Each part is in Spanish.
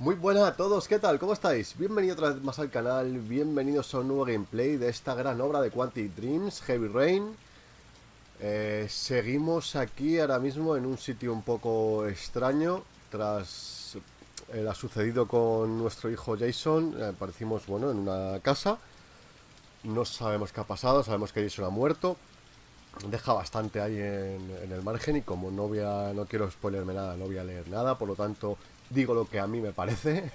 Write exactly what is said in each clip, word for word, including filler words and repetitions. Muy buenas a todos, ¿qué tal? ¿Cómo estáis? Bienvenidos otra vez más al canal, bienvenidos a un nuevo gameplay de esta gran obra de Quantic Dreams, Heavy Rain. eh, Seguimos aquí ahora mismo en un sitio un poco extraño, tras eh, lo sucedido con nuestro hijo Jason. eh, Aparecimos, bueno, en una casa. No sabemos qué ha pasado, sabemos que Jason ha muerto. Deja bastante ahí en, en el margen y como no voy a, no quiero spoilerme nada, no voy a leer nada, por lo tanto digo lo que a mí me parece.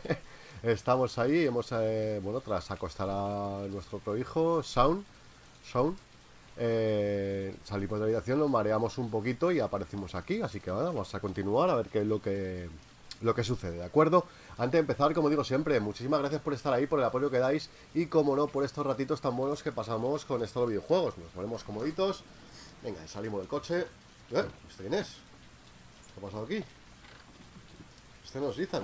Estamos ahí, hemos, eh, bueno, tras acostar a nuestro otro hijo, Sound, Sound eh, salimos de la habitación, lo mareamos un poquito y aparecimos aquí, así que nada, vamos a continuar a ver qué es lo que, lo que sucede, ¿de acuerdo? Antes de empezar, como digo siempre, muchísimas gracias por estar ahí, por el apoyo que dais y, como no, por estos ratitos tan buenos que pasamos con estos videojuegos. Nos ponemos comoditos, venga, salimos del coche. ¿Eh? ¿Este quién es? ¿Qué ha pasado aquí? Este no es Ethan.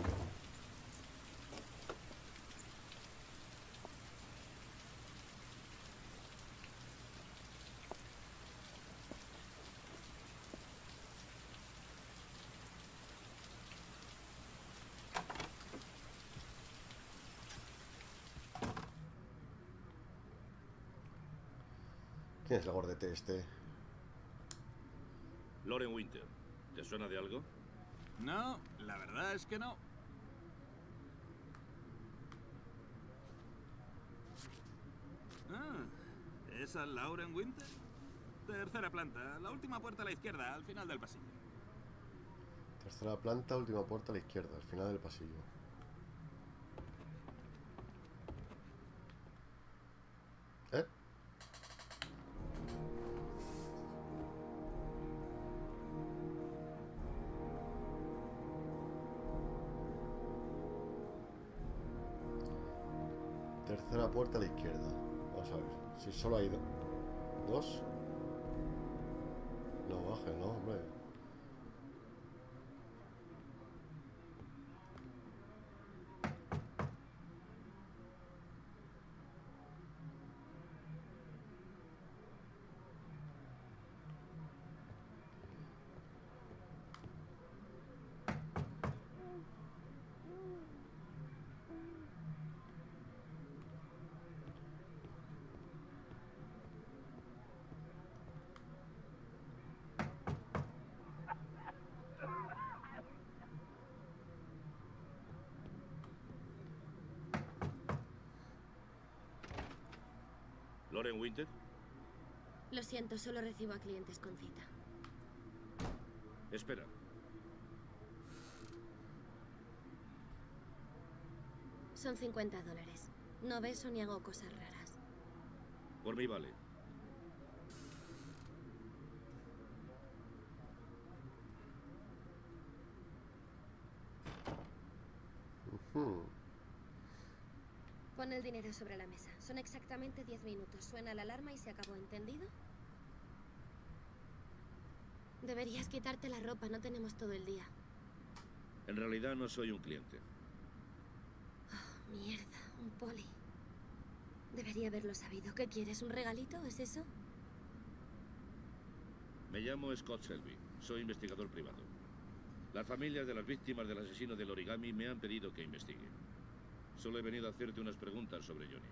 ¿Quién es el gordete este? Lauren Winter, ¿te suena de algo? No, la verdad es que no. Ah, ¿esa Lauren Winter? Tercera planta, la última puerta a la izquierda, al final del pasillo. Tercera planta, última puerta a la izquierda, al final del pasillo. ¿Eh? Tercera puerta a la izquierda. Vamos a ver. Si solo hay dos. ¿Dos? No, baje, no, hombre. ¿Lauren Winter? Lo siento, solo recibo a clientes con cita. Espera. Son cincuenta dólares. No beso ni hago cosas raras. Por mí vale. Uh-huh. Pon el dinero sobre la mesa. Son exactamente diez minutos. Suena la alarma y se acabó, ¿entendido? Deberías quitarte la ropa, no tenemos todo el día. En realidad no soy un cliente. Oh, mierda, un poli. Debería haberlo sabido. ¿Qué quieres, un regalito? ¿Es eso? Me llamo Scott Selby. Soy investigador privado. Las familias de las víctimas del asesino del origami me han pedido que investigue. Solo he venido a hacerte unas preguntas sobre Johnny.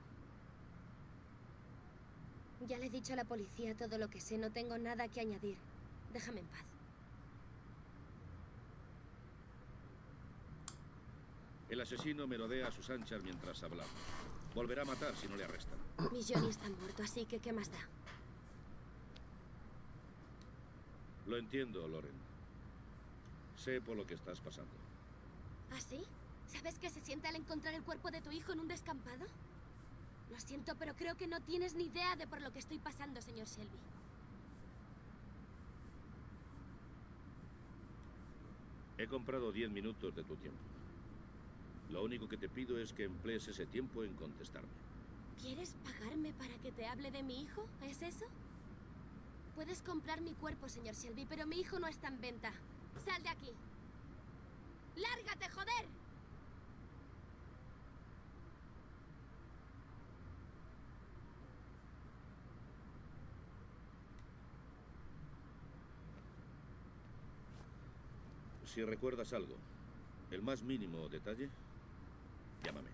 Ya le he dicho a la policía todo lo que sé. No tengo nada que añadir. Déjame en paz. El asesino merodea a sus anchas mientras hablamos. Volverá a matar si no le arrestan. Mi Johnny está muerto, así que ¿qué más da? Lo entiendo, Lauren. Sé por lo que estás pasando. ¿Ah, sí? ¿Sabes qué se siente al encontrar el cuerpo de tu hijo en un descampado? Lo siento, pero creo que no tienes ni idea de por lo que estoy pasando, señor Selby. He comprado diez minutos de tu tiempo. Lo único que te pido es que emplees ese tiempo en contestarme. ¿Quieres pagarme para que te hable de mi hijo? ¿Es eso? Puedes comprar mi cuerpo, señor Selby, pero mi hijo no está en venta. ¡Sal de aquí! ¡Lárgate, joder! Si recuerdas algo, el más mínimo detalle, Llámame.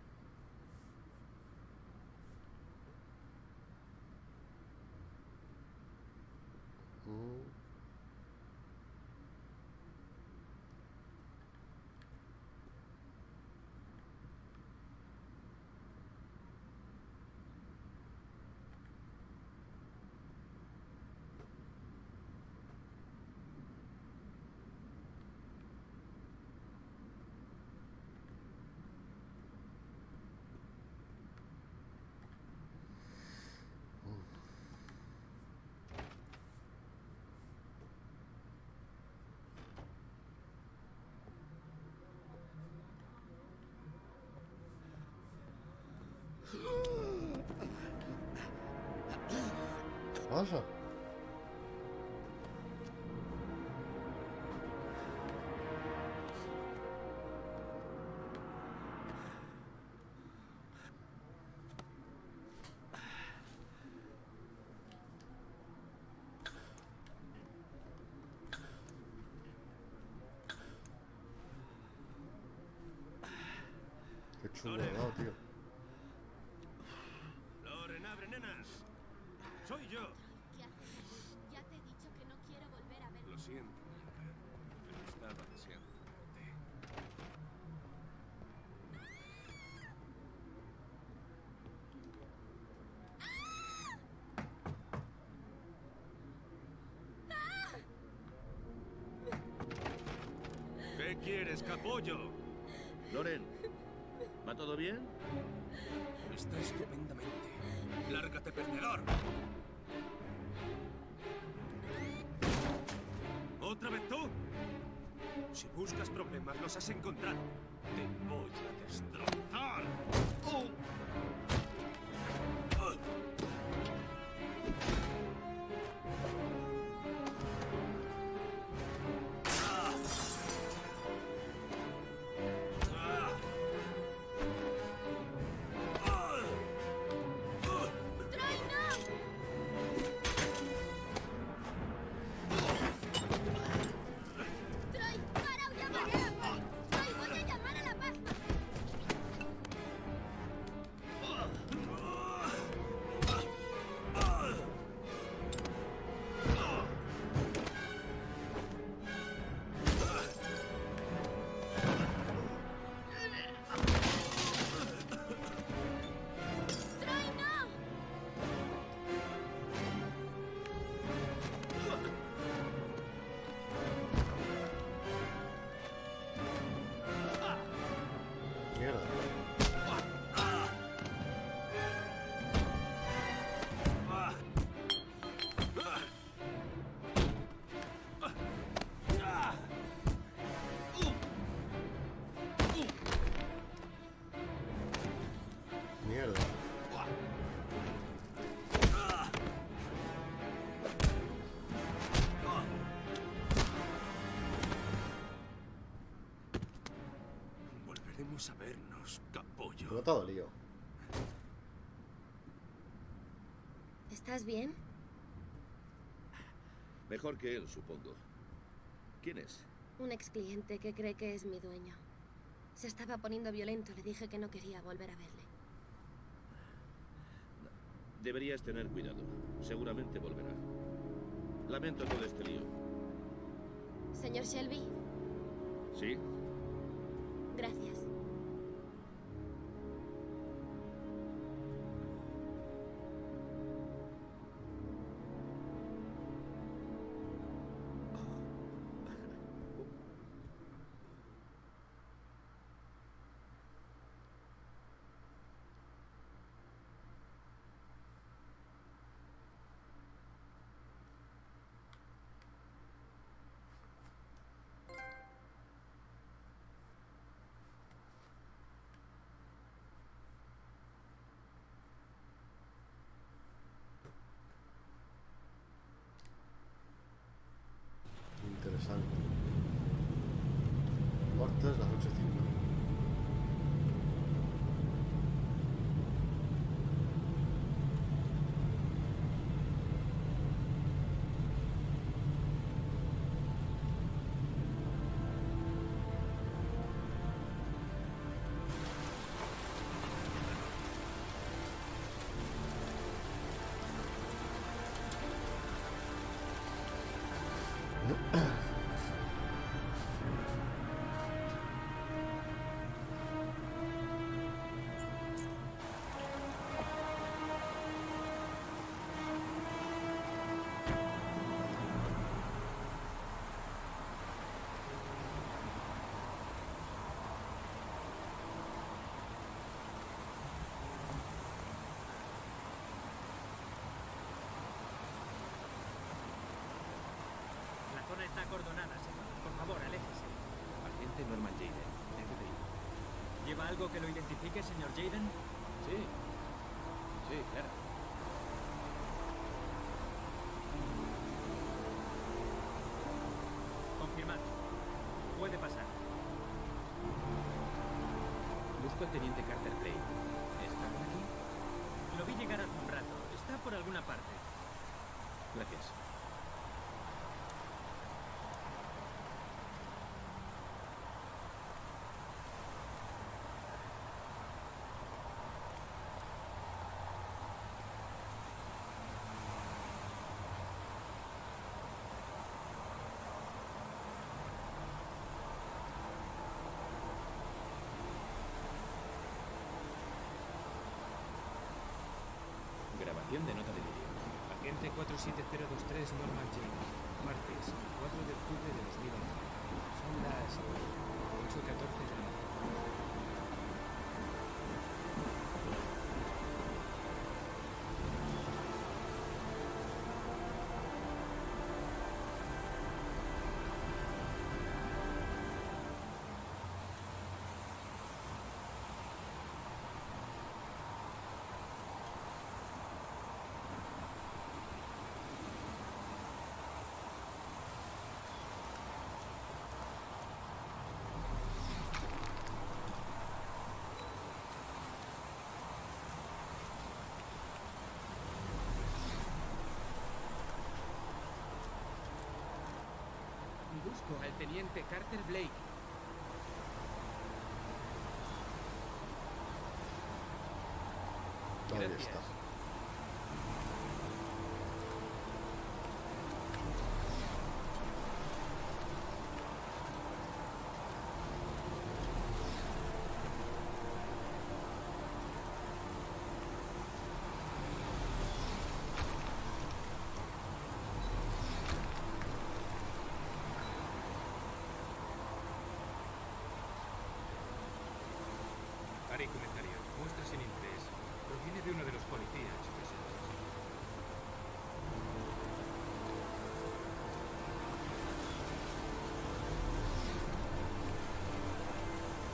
Nossa. Que chulo, ¿no, tío? Lauren, abre, nenas. Soy yo. Lo siento, pero estaba deseando. ¿Qué quieres, capullo? Lauren, ¿va todo bien? Está estupendamente. ¡Lárgate, perdedor! ¿Otra vez tú? Si buscas problemas, los has encontrado. Te voy a destrozar. ¡Oh! A vernos, capullo. Pero todo lío. ¿Estás bien? Mejor que él, supongo. ¿Quién es? Un ex cliente que cree que es mi dueño. Se estaba poniendo violento. Le dije que no quería volver a verle. Deberías tener cuidado. Seguramente volverá. Lamento todo este lío. ¿Señor Selby? Sí. Gracias. Interesante. Martes, las ocho y cinco. Norman Jayden, F B I. ¿Lleva algo que lo identifique, señor Jayden? Sí. Sí, claro. Confirmado. Puede pasar. Busco al teniente Carter Blake. ¿Está por aquí? Lo vi llegar hace un rato. Está por alguna parte. Gracias. De nota de vídeo. Agente cuatro siete cero dos tres Norman Jayden. Martes, cuatro de octubre de dos mil once. Son las ocho catorce de la noche. Busco al teniente Carter Blake. Ahí está. Haré comentarios. Muestras sin interés. Proviene de uno de los policías presentes.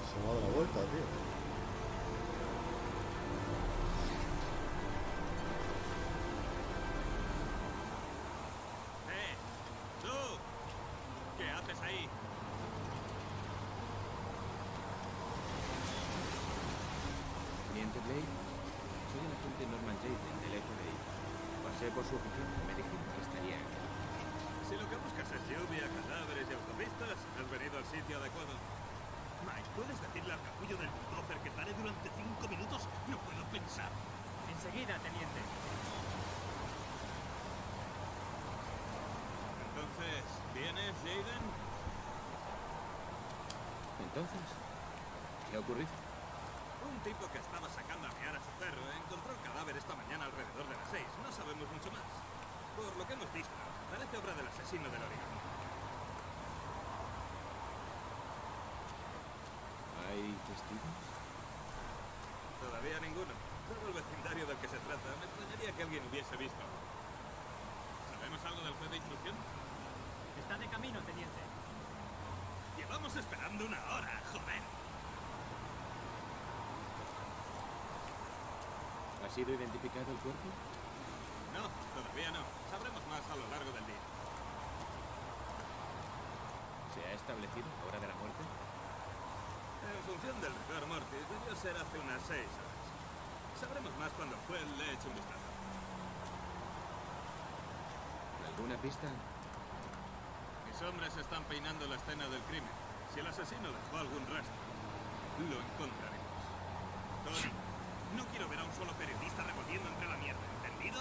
Se me ha dado la vuelta, tío. Soy el agente Norman Jayden del F B I. Pasé por su oficina y me dijeron que estaría aquí. Si lo que buscas es lluvia, cadáveres y autopistas, has venido al sitio adecuado. Mike, ¿puedes decirle al capullo del bulldozer que pare durante cinco minutos? No puedo pensar. Enseguida, teniente. Entonces, ¿vienes, Jayden? ¿Entonces? ¿Qué ha ocurrido? Un tipo que estaba sacando a mear a su perro encontró el cadáver esta mañana alrededor de las seis. No sabemos mucho más. Por lo que hemos visto, parece obra del asesino del Origami. ¿Hay testigos? Todavía ninguno. Todo el vecindario del que se trata. Me extrañaría que alguien hubiese visto. ¿Sabemos algo del juez de instrucción? Está de camino, teniente. Llevamos esperando una hora, joder. ¿Ha sido identificado el cuerpo? No, todavía no. Sabremos más a lo largo del día. ¿Se ha establecido la hora de la muerte? En función del rigor mortis, debió ser hace unas seis horas. Sabremos más cuando el juez le eche un vistazo. ¿Alguna pista? Mis hombres están peinando la escena del crimen. Si el asesino dejó algún rastro, lo encontraremos. Tony. No quiero ver a un solo periodista revolviendo entre la mierda, ¿entendido?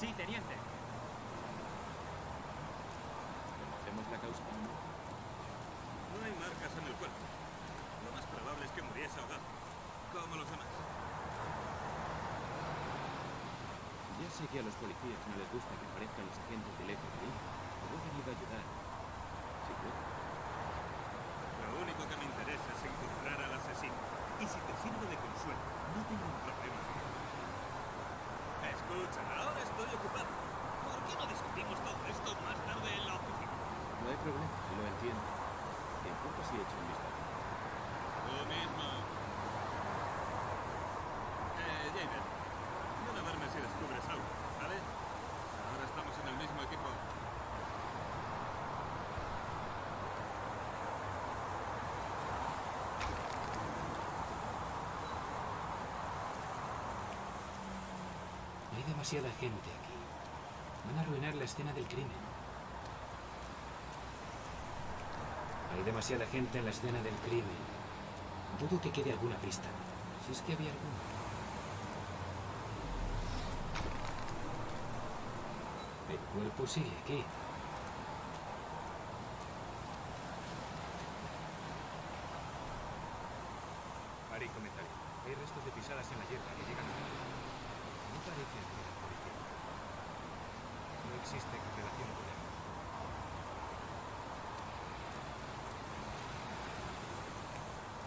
Sí, teniente. que muriese ahogado, como los demás. Ya sé que a los policías no les gusta que aparezcan los agentes del F B I, pero he venido a ayudar. Si puedo. Lo único que me interesa es encontrar al asesino. Y si te sirve de consuelo, no tengo un problema. Escucha, ahora estoy ocupado. ¿Por qué no discutimos todo esto más tarde en la oficina? No hay problema, lo entiendo. ¿Te importa si he hecho un vistazo? Tú mismo. Eh, Jaden, ven a verme si descubres algo, ¿vale? Ahora estamos en el mismo equipo. Hay demasiada gente aquí. Van a arruinar la escena del crimen. Hay demasiada gente en la escena del crimen. Dudo que quede alguna pista. Si es que había alguna. El cuerpo sigue aquí. Haré comentario. Hay restos de pisadas en la hierba que llegan a la hierba. No parecen de la policía. No existe relación con él.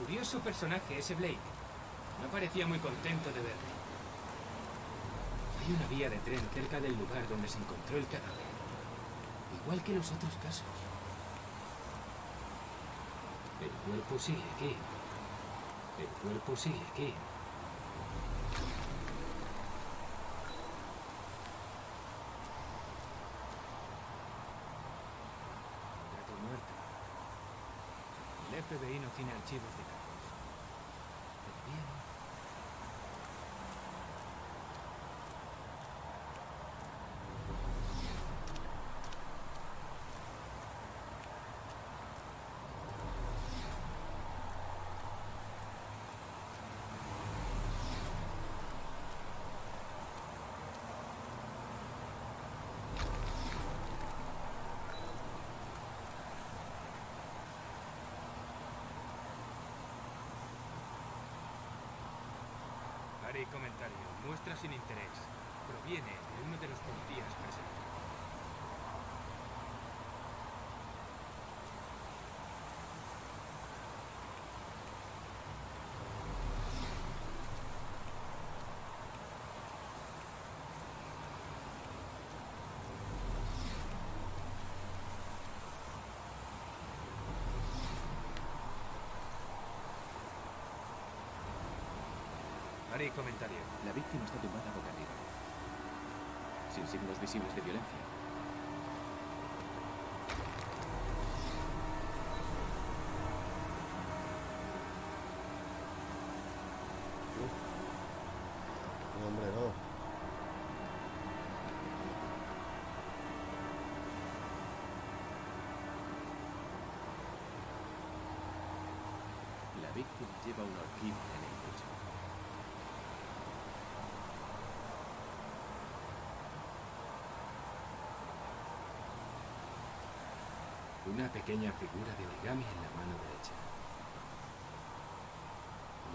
Curioso personaje ese Blake. No parecía muy contento de verlo. Hay una vía de tren cerca del lugar donde se encontró el cadáver. Igual que en los otros casos. El cuerpo sigue aquí. El cuerpo sigue aquí. El F B I no tiene archivos de casos. Pero bien. Haré comentario. Muestra sin interés. Proviene de uno de los policías presentes. Y comentario. La víctima está tumbada boca arriba, sin signos visibles de violencia. ¿Sí? No, hombre, no. La víctima lleva una horquilla en el pecho. Una pequeña figura de origami en la mano derecha.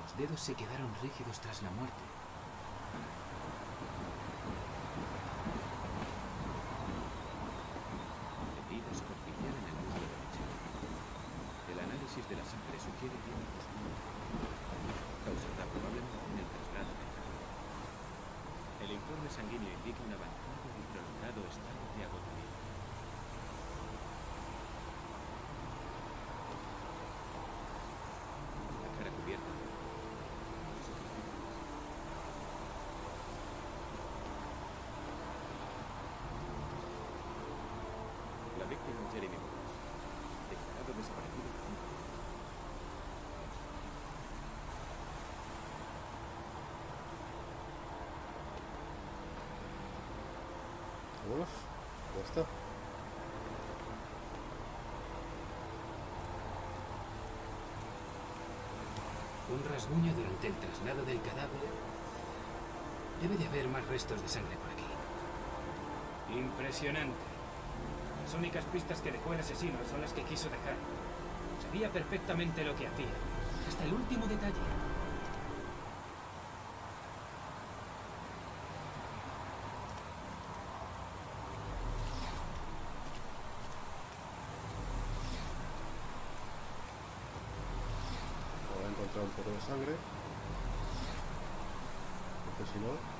Los dedos se quedaron rígidos tras la muerte. Herida superficial en el muslo derecho. El análisis de la sangre sugiere que una postura causada probablemente en el traslado del cadáver. El informe sanguíneo indica un avanzado y prolongado estado de agotamiento. Vámonos, ya está. Un rasguño durante el traslado del cadáver. Debe de haber más restos de sangre por aquí. Impresionante. Las únicas pistas que dejó el asesino son las que quiso dejar. Sabía perfectamente lo que hacía. hasta el último detalle. Ahora he encontrado un poco de sangre, porque si no...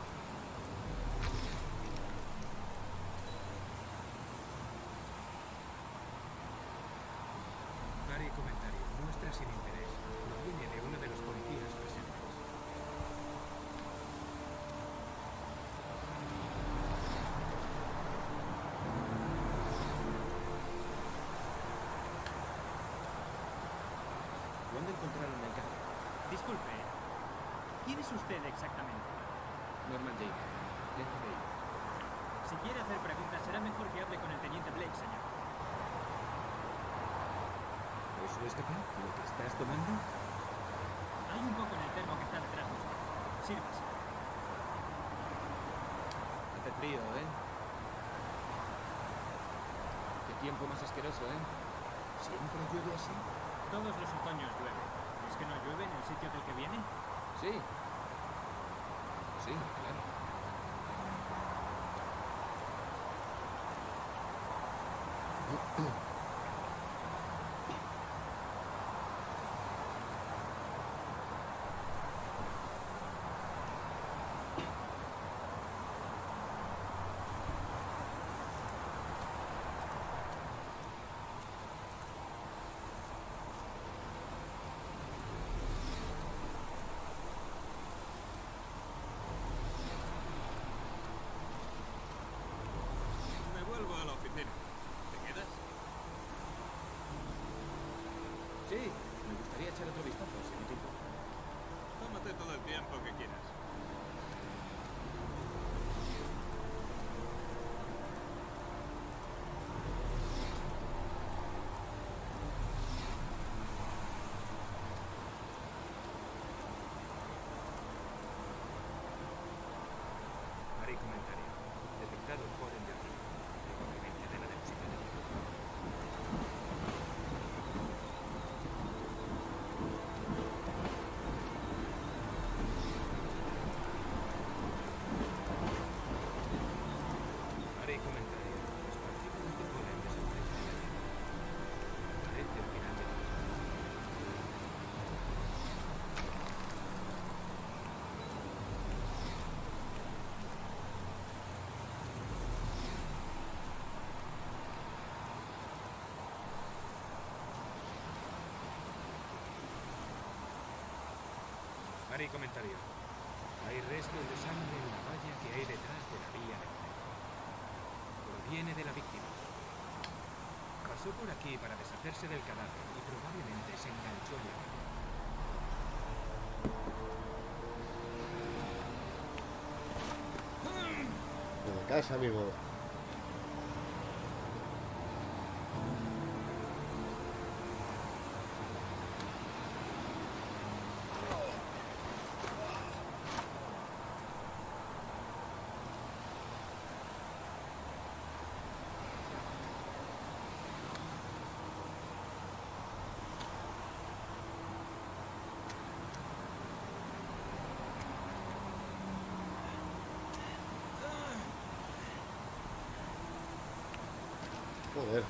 ¿Usted exactamente? Norman Jayden, F B I. Si quiere hacer preguntas, será mejor que hable con el teniente Blake, señor. ¿Eso es capaz? ¿Lo que estás tomando? Hay un poco en el termo que está detrás de usted. Sírvase. Hace frío, ¿eh? Qué tiempo más asqueroso, ¿eh? ¿Siempre llueve así? Todos los otoños llueve. ¿Es que no llueve en el sitio del que viene? Sí. Sí, claro. Haré comentario. Hay restos de sangre en la valla que hay detrás de la vía eléctrica. Proviene de la víctima. Pasó por aquí para deshacerse del cadáver y probablemente se enganchó en la valla. Por casa, amigo. Joder.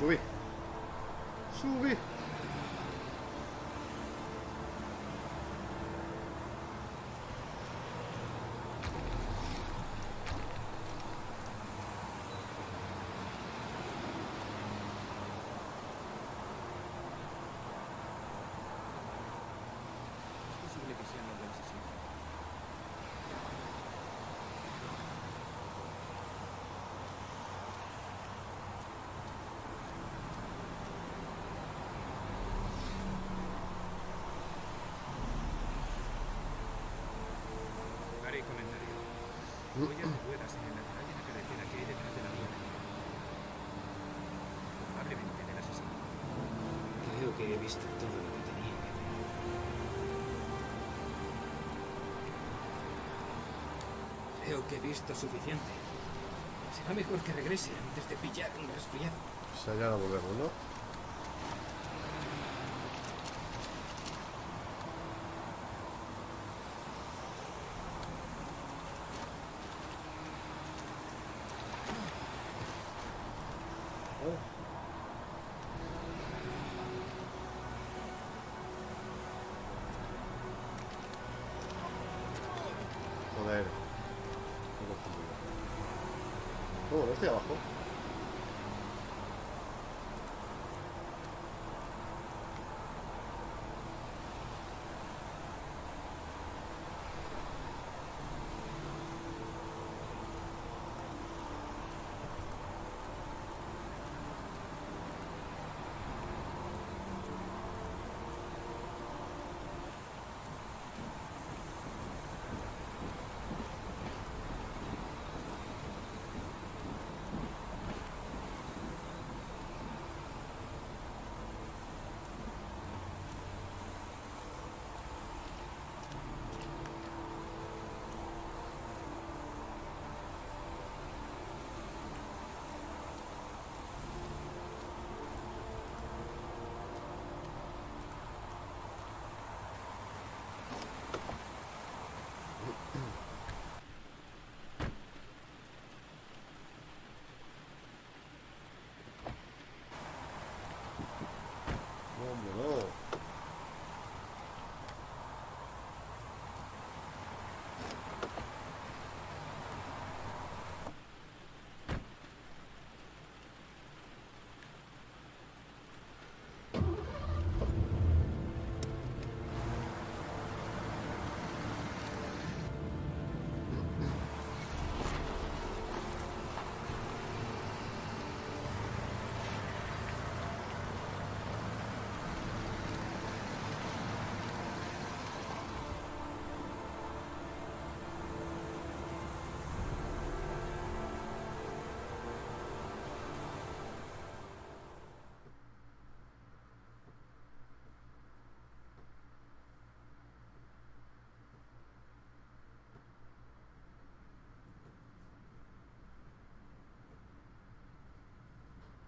Subí. Subí. huellas de ruedas en el lateral de la carretera que hay detrás de la vía. Probablemente del asesino. Creo que he visto todo lo que tenía que ver. Creo que he visto suficiente. Será mejor que regrese antes de pillar un resfriado. O sea, ya no volvemos, ¿no?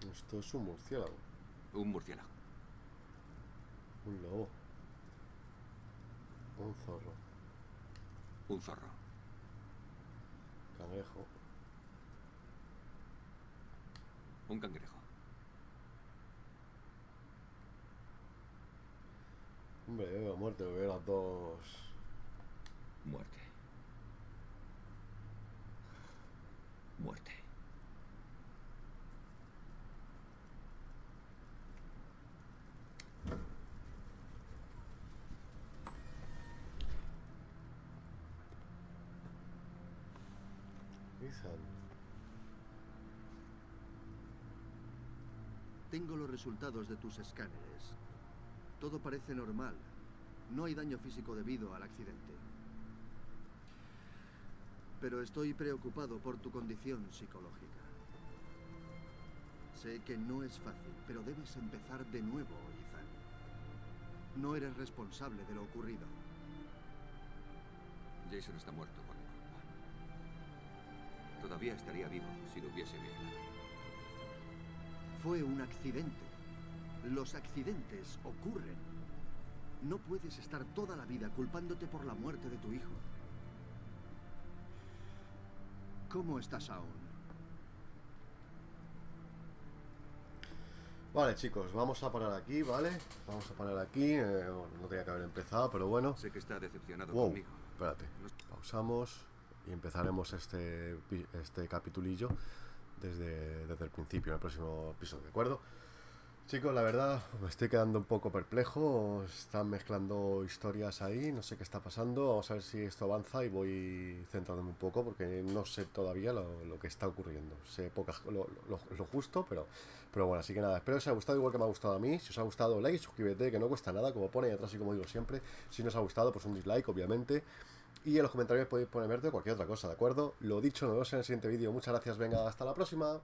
Esto es un murciélago. Un murciélago. Un lobo. Un zorro. Un zorro. Cangrejo. Un cangrejo. Hombre, veo la muerte, veo las dos. Muerte. Muerte. Tengo los resultados de tus escáneres. Todo parece normal. No hay daño físico debido al accidente. Pero estoy preocupado por tu condición psicológica. Sé que no es fácil, pero debes empezar de nuevo, Ethan. No eres responsable de lo ocurrido. Jason está muerto por mi culpa. Todavía estaría vivo si lo hubiese violado. Fue un accidente. Los accidentes ocurren. No puedes estar toda la vida culpándote por la muerte de tu hijo. ¿Cómo estás aún? Vale, chicos, vamos a parar aquí, ¿vale? Vamos a parar aquí. Eh, no tenía que haber empezado, pero bueno. Sé que está decepcionado wow. conmigo. Espérate. Pausamos y empezaremos este, este capitulillo. Desde, desde el principio, en el próximo episodio, ¿de acuerdo? Chicos, la verdad, me estoy quedando un poco perplejo. Están mezclando historias ahí, no sé qué está pasando. Vamos a ver si esto avanza y voy centrándome un poco, porque no sé todavía lo, lo que está ocurriendo. Sé pocas, lo, lo, lo justo, pero, pero bueno, así que nada, espero que os haya gustado igual que me ha gustado a mí. Si os ha gustado, like, suscríbete, que no cuesta nada, como pone ahí atrás y como digo siempre. Si no os ha gustado, pues un dislike, obviamente. Y en los comentarios podéis ponerme de cualquier otra cosa, ¿de acuerdo? Lo dicho, nos vemos en el siguiente vídeo. Muchas gracias, venga, hasta la próxima.